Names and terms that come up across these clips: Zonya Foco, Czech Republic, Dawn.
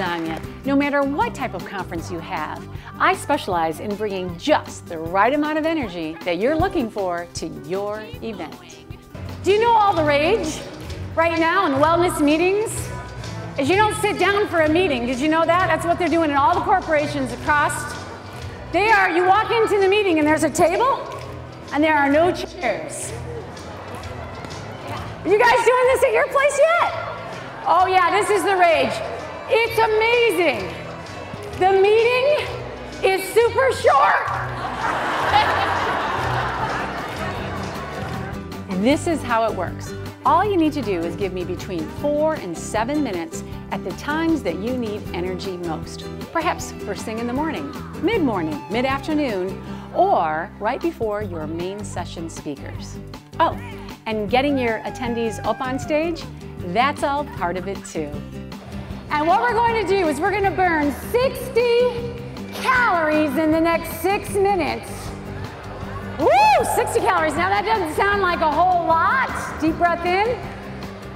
Zonya, no matter what type of conference you have, I specialize in bringing just the right amount of energy that you're looking for to your event. Do you know all the rage right now in wellness meetings? Is you don't sit down for a meeting. Did you know that? That's what they're doing in all the corporations across. You walk into the meeting and there's a table and there are no chairs. Are you guys doing this at your place yet? Oh yeah, this is the rage. It's amazing. The meeting is super short. And this is how it works. All you need to do is give me between 4 and 7 minutes at the times that you need energy most. Perhaps first thing in the morning, mid-afternoon, or right before your main session speakers. Oh, and getting your attendees up on stage, that's all part of it too. And what we're going to do is we're going to burn 60 calories in the next 6 minutes. Woo, 60 calories. Now that doesn't sound like a whole lot, deep breath in,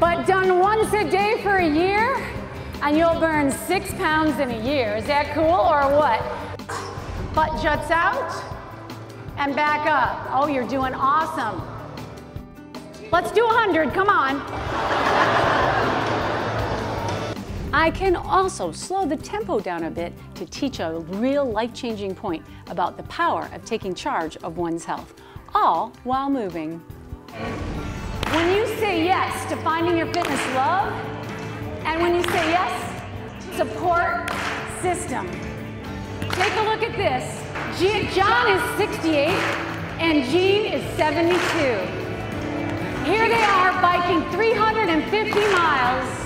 but done once a day for a year and you'll burn 6 pounds in a year. Is that cool or what? Butt juts out and back up. Oh, you're doing awesome. Let's do 100, come on. I can also slow the tempo down a bit to teach a real life-changing point about the power of taking charge of one's health, all while moving. When you say yes to finding your fitness love, and when you say yes, support system. Take a look at this. John is 68 and Jean is 72. Here they are biking 350 miles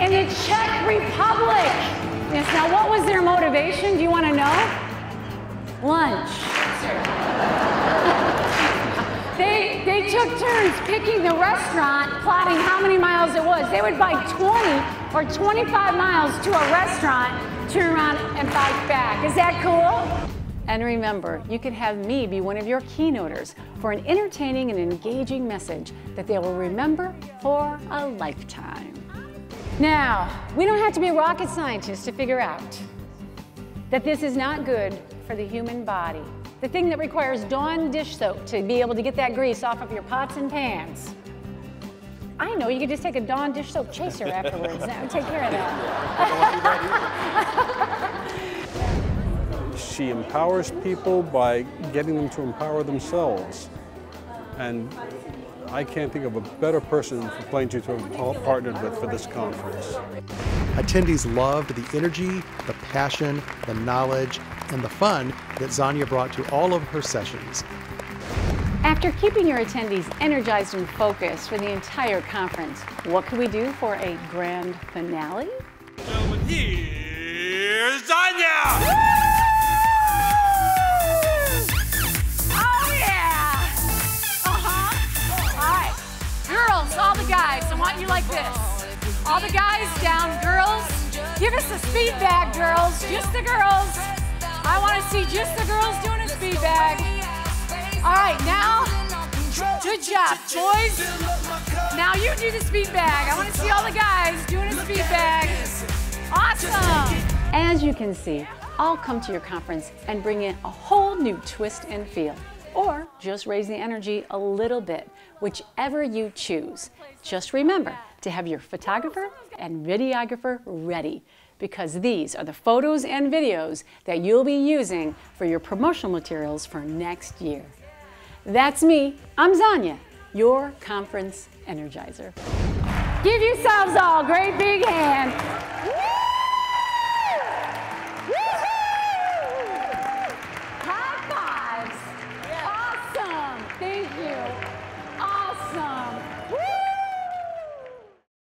in the Czech Republic. Yes, now what was their motivation? Do you want to know? Lunch. They took turns picking the restaurant, plotting how many miles it was. They would bike 20 or 25 miles to a restaurant, turn around and bike back. Is that cool? And remember, you can have me be one of your keynoters for an entertaining and engaging message that they will remember for a lifetime. Now, we don't have to be a rocket scientist to figure out that this is not good for the human body. The thing that requires Dawn dish soap to be able to get that grease off of your pots and pans. I know, you could just take a Dawn dish soap chaser afterwards. That would take care of that. She empowers people by getting them to empower themselves. And I can't think of a better person for Plain Truth to have partnered with for this conference. Attendees loved the energy, the passion, the knowledge, and the fun that Zonya brought to all of her sessions. After keeping your attendees energized and focused for the entire conference, what can we do for a grand finale? So here's Zonya! Woo! All the guys, I want you like this. All the guys down, girls. Give us a speed bag, girls. Just the girls. I want to see just the girls doing a speed bag. All right, now, good job, boys. Now you do the speed bag. I want to see all the guys doing a speed bag. Awesome. As you can see, I'll come to your conference and bring in a whole new twist and feel. Or just raise the energy a little bit, whichever you choose. Just remember to have your photographer and videographer ready, because these are the photos and videos that you'll be using for your promotional materials for next year. That's me, I'm Zonya, your conference energizer. Give yourselves all a great big hand.